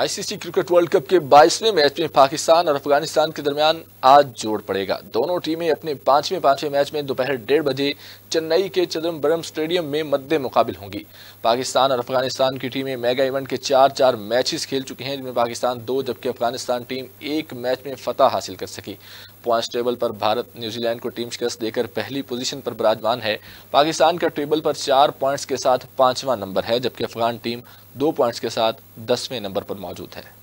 ICC cricket world cup के 22वें match में पाकिस्तान और अफगानिस्तान के दरमियान आज जोड़ पड़ेगा। दोनों टीमें अपने पांचवें मैच में दोपहर 1:30 बजे चेन्नई के चिदम्बरम स्टेडियम में मद्दे मुकाबिल होंगी। पाकिस्तान और अफगानिस्तान की टीमें मेगा इवेंट के चार मैचेस खेल चुकी हैं, जिनमें पाकिस्तान 2 जबकि अफगानिस्तान टीम 1 मैच में फतह हासिल कर सकी। पॉइंट्स टेबल पर भारत न्यूजीलैंड को टीम शिकस्त देकर पहली पोजीशन पर विराजमान है। पाकिस्तान का टेबल पर 4 पॉइंट्स के साथ 5वां नंबर है, जबकि अफगान टीम 2 पॉइंट्स के साथ 10वें नंबर पर मौजूद है।